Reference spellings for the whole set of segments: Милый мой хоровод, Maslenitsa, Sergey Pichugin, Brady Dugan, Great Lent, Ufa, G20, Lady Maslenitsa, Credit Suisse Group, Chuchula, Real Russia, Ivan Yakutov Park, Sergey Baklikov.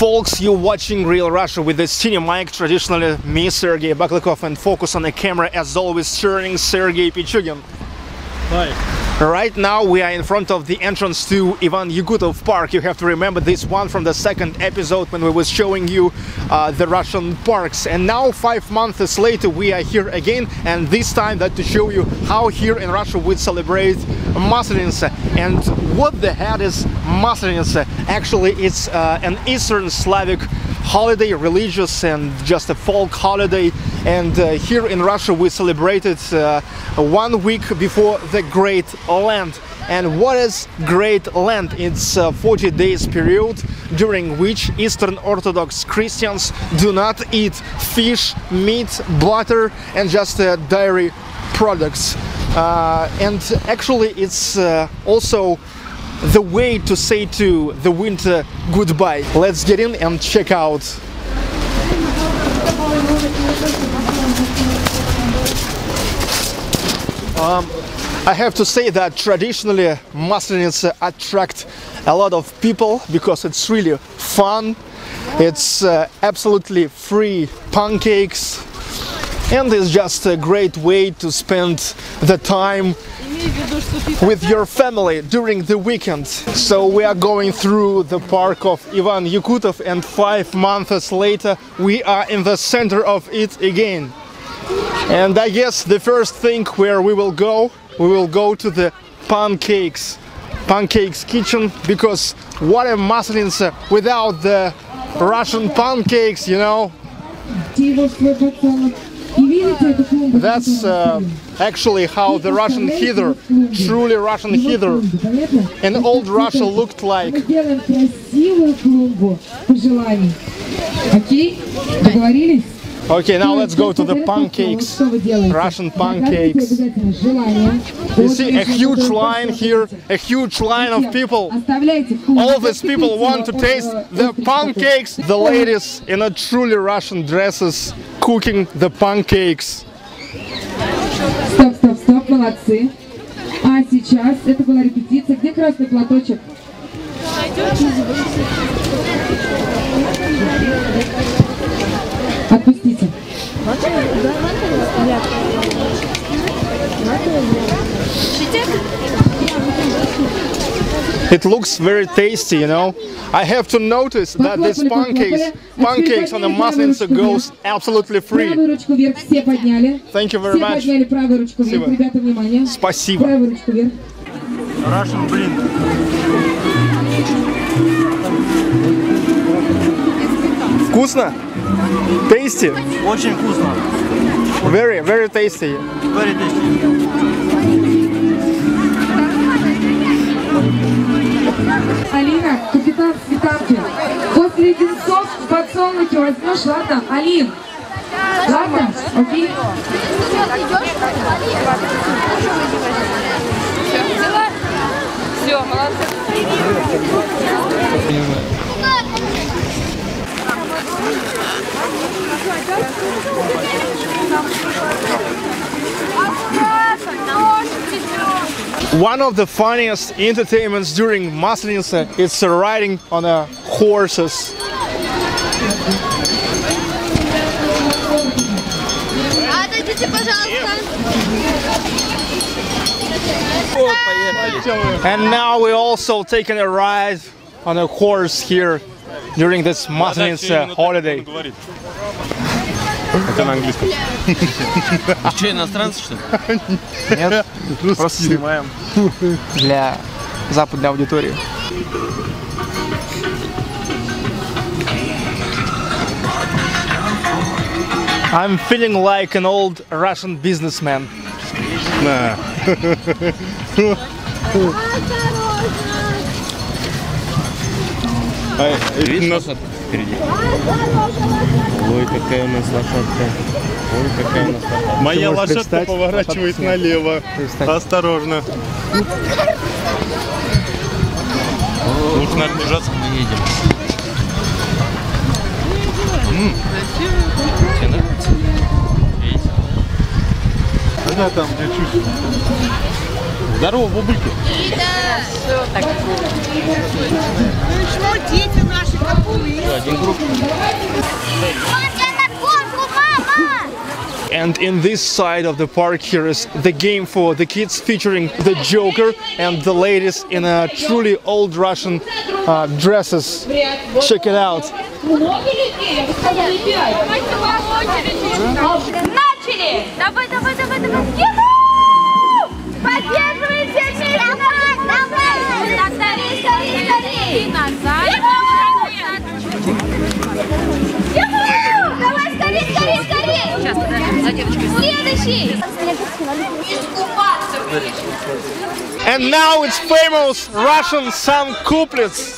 folks, you're watching Real Russia with the senior mic, traditionally me, Sergey Baklikov, and focus on the camera as always, turning Sergey Pichugin. Hi. Right now we are in front of the entrance to Ivan Yakutov Park. You have to remember this one from the second episode when we was showing you the Russian parks. And now 5 months later we are here again, and this time that to show you how here in Russia we celebrate Maslenitsa. And what the heck is Maslenitsa? Actually it's an Eastern Slavic holiday, religious and just a folk holiday, and here in Russia we celebrated 1 week before the Great Lent. And what is Great Lent? It's a 40 days period during which Eastern Orthodox Christians do not eat fish, meat, butter and just dairy products. And actually it's also the way to say to the winter goodbye. Let's get in and check out. I have to say that traditionally Maslenitsa attract a lot of people because it's really fun. It's absolutely free pancakes, and it's just a great way to spend the time with your family during the weekend. So we are going through the park of Ivan Yakutov, and 5 months later we are in the center of it again. And I guess the first thing where we will go to the pancakes kitchen, because what a Maslenitsa without the Russian pancakes, you know. That's actually how the Russian heather, truly Russian heather, in old Russia looked like. Okay, now let's go to the pancakes, Russian pancakes. You see a huge line here, a huge line of people. All these people want to taste the pancakes. The ladies in a truly Russian dresses cooking the pancakes. Stop, stop, stop, молодцы. А сейчас это была репетиция. Где красный платочек? Отпустите. It looks very tasty, you know. I have to notice that this pancakes on the Maslenitsa goes absolutely free. Thank you very much. Спасибо. Russian blend. Вкусно? Tasty? Очень вкусно. Very, very tasty. Very tasty. Алина, капитан сметанки. После леденцов в подсолнухе возьмешь, ладно? Алин, ладно? Окей? Все, молодцы. One of the funniest entertainments during Maslenitsa is riding on horses. And now we're also taking a ride on a horse here during this Maslenitsa holiday. Это на английском. Че, иностранцы, что ли? Нет, просто снимаем для западной аудитории. I'm feeling like an old Russian businessman. Да. Впереди. Ой, какая у нас лошадка. Ой, какая у нас лошадка. Моя лошадка встать? Поворачивает лошадка налево. Осторожно. Лучше надо держаться, мы едем. Тебе нравится? Куда там, где чуть? Здорово, бубыки! Хорошо, так. Ну что, дети наши, как улыбки? Один круг. And in this side of the park here is the game for the kids featuring the Joker and the ladies in a truly old Russian dresses. Check it out. And now it's famous Russian song couplets.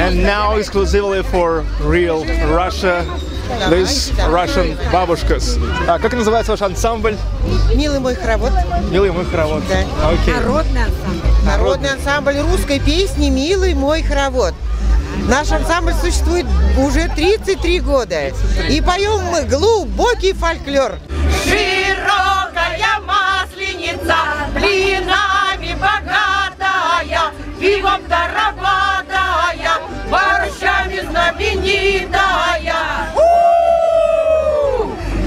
And now, exclusively for Real Russia, this Russian babushkas. Как называется ваш ансамбль? Милый мой хоровод. Милый мой хоровод. Да. Okay. Народный ансамбль. Народный ансамбль русской песни «Милый мой хоровод». Наш ансамбль существует уже 33 года. И поем мы глубокий фольклор. Широкая масленица, блинами богатая, пивом дорогая, борщами знаменитая.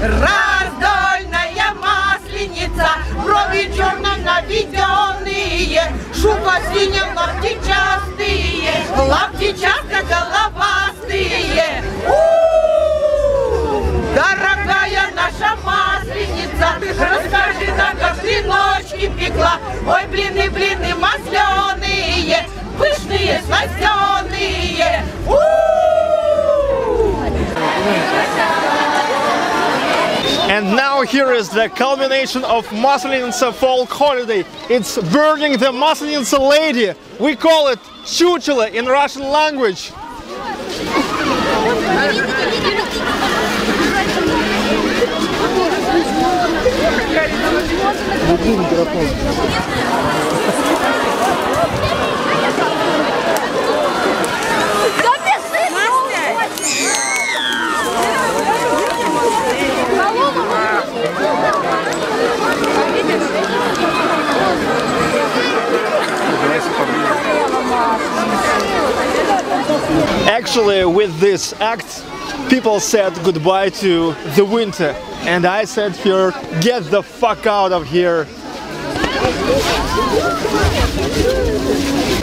Раздольная масленица, брови черно наведенные, шуба синим лаптичастые, лаптичастые головастые. Дорогая наша масленица, расскажи нам, как ты ночки пекла. Ой, блины, блины масленые, пышные, сластеные. And now here is the culmination of Maslenitsa folk holiday. It's burning the Maslenitsa lady. We call it Chuchula in Russian language. Actually, with this act, people said goodbye to the winter. And I said here, get the fuck out of here.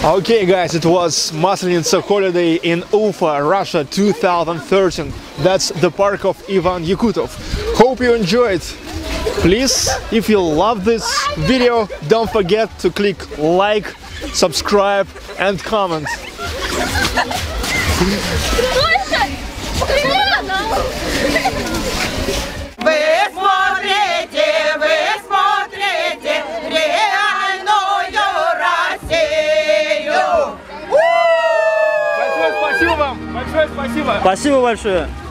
Okay, guys, it was Maslenitsa holiday in Ufa, Russia, 2013. That's the park of Ivan Yakutov. Hope you enjoyed. Please, if you love this video, don't forget to click like, subscribe and comment. Вы смотрите реальную Россию. Большое спасибо вам. Большое спасибо. Спасибо большое.